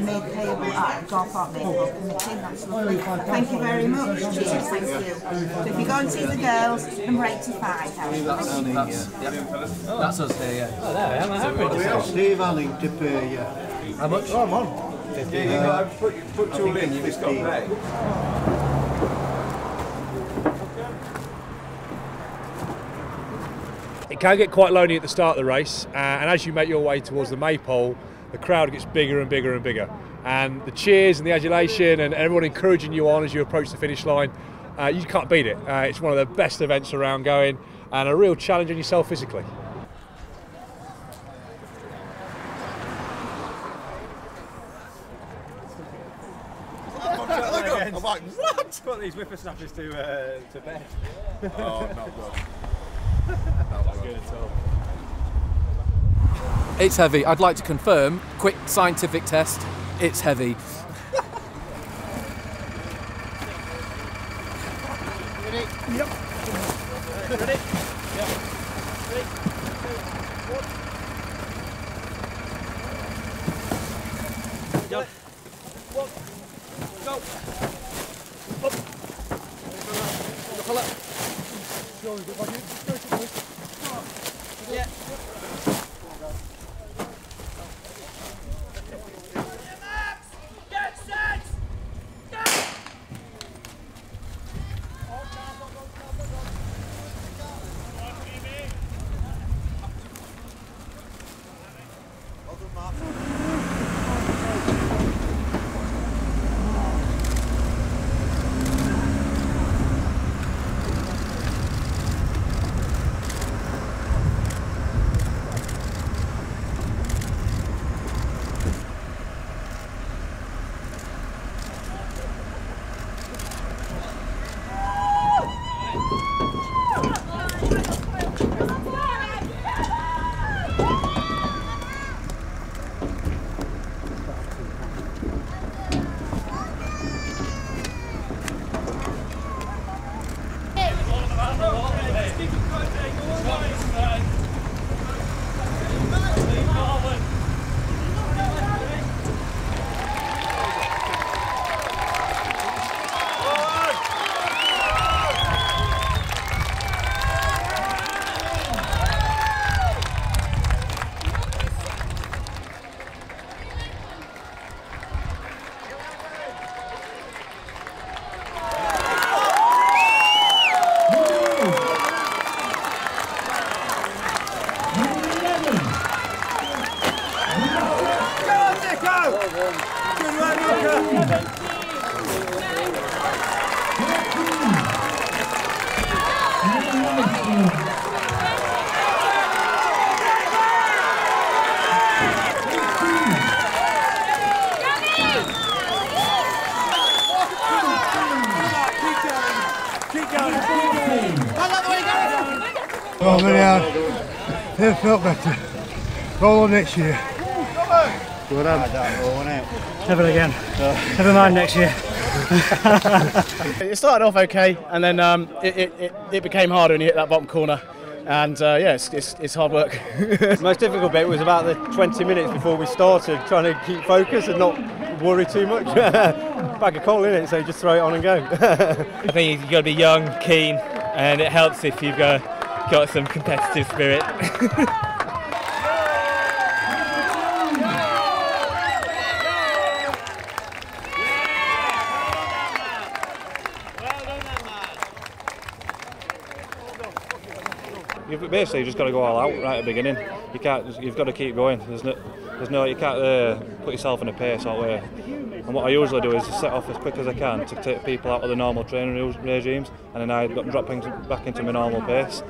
made payable at Garpark Makeup Committee. That's lovely. Thank you very much. Cheers, thank you. So if you go and see the girls, number 85. That's us there, yeah. Oh, there I am. I Steve Alling to pay you. How much? Oh, I'm on. 50. Yeah, you put two in, you just got to pay. It can get quite lonely at the start of the race, and as you make your way towards the maypole, the crowd gets bigger and bigger and bigger, and the cheers and the adulation and everyone encouraging you on as you approach the finish line, you can't beat it. It's one of the best events around going, and a real challenge on yourself physically. I'm like, what? Put these whippersnappers to bed. Oh, not good. It's heavy. I'd like to confirm, quick scientific test, it's heavy. Ready? Yep. Ready? Yep. Ready? One. Go. One. Go. Up. Pull up. Yeah. Oh, very hard. It felt better. All next year. Good on. Never again. Never mind next year. It started off okay, and then it became harder when you hit that bottom corner. And yeah, it's hard work. The most difficult bit was about the 20 minutes before we started, trying to keep focus and not worry too much. Bag of coal in it, so you just throw it on and go. I think you've got to be young, keen, and it helps if you've got some competitive spirit. You've basically just got to go all out right at the beginning. You can't. You've got to keep going. There's no. You can't put yourself in a pace all the way. And what I usually do is set off as quick as I can to take people out of the normal training regimes, and then I drop things back into my normal pace.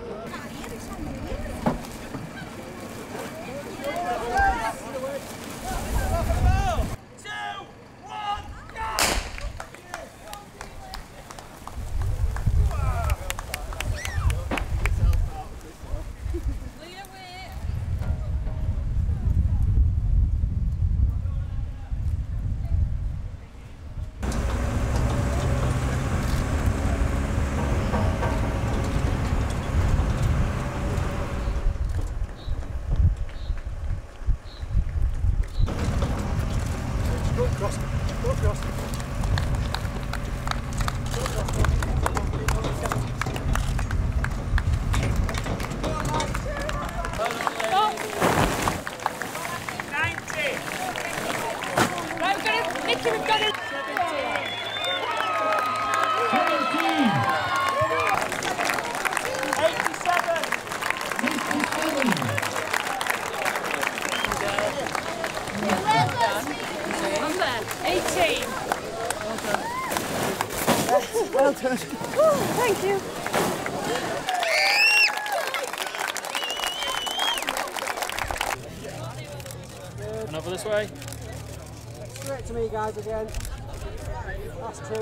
Well done. Oh, thank you. Another this way. Straight to me, guys, again. Last two.